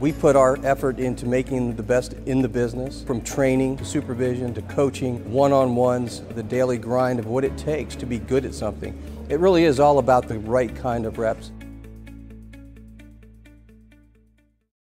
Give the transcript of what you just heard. We put our effort into making the best in the business, from training to supervision to coaching, one-on-ones, the daily grind of what it takes to be good at something. It really is all about the right kind of reps.